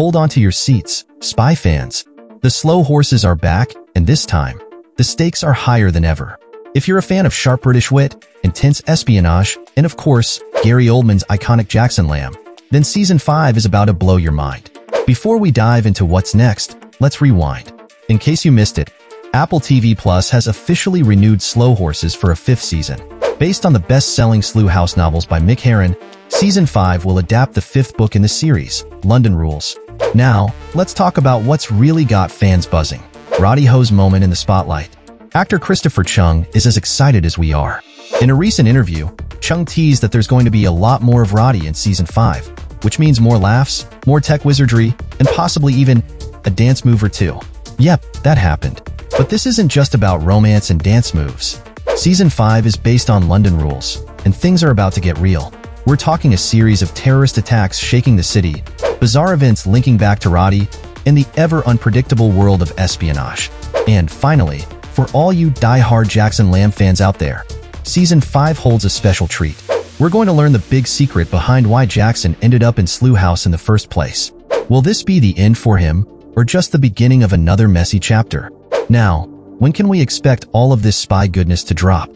hold onto your seats, Spy fans. The Slow Horses are back, and this time, the stakes are higher than ever. If you're a fan of sharp British wit, intense espionage, and of course, Gary Oldman's iconic Jackson Lamb, then Season 5 is about to blow your mind. Before we dive into what's next, let's rewind. In case you missed it, Apple TV+ has officially renewed Slow Horses for a 5th season. Based on the best-selling Slough House novels by Mick Herron, Season 5 will adapt the 5th book in the series, London Rules. Now, let's talk about what's really got fans buzzing. Roddy Ho's moment in the spotlight. Actor Christopher Chung is as excited as we are. In a recent interview, Chung teased that there's going to be a lot more of Roddy in Season 5, which means more laughs, more tech wizardry, and possibly even a dance move or two. Yep, that happened. But this isn't just about romance and dance moves. Season 5 is based on London Rules, and things are about to get real. We're talking a series of terrorist attacks shaking the city, bizarre events linking back to Roddy, and the ever-unpredictable world of espionage. And finally, for all you die-hard Jackson Lamb fans out there, Season 5 holds a special treat. We're going to learn the big secret behind why Jackson ended up in Slough House in the first place. Will this be the end for him, or just the beginning of another messy chapter? Now, when can we expect all of this spy goodness to drop?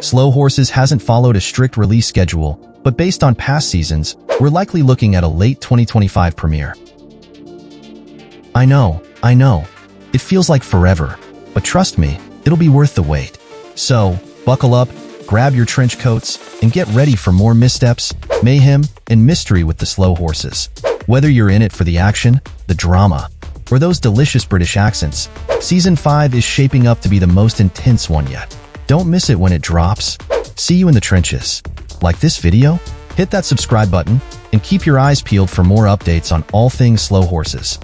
Slow Horses hasn't followed a strict release schedule, but based on past seasons, we're likely looking at a late 2025 premiere. I know, it feels like forever, but trust me, it'll be worth the wait. So, buckle up, grab your trench coats, and get ready for more missteps, mayhem, and mystery with the Slow Horses. Whether you're in it for the action, the drama, or those delicious British accents, Season 5 is shaping up to be the most intense one yet. Don't miss it when it drops. See you in the trenches. Like this video? Hit that subscribe button and keep your eyes peeled for more updates on all things Slow Horses.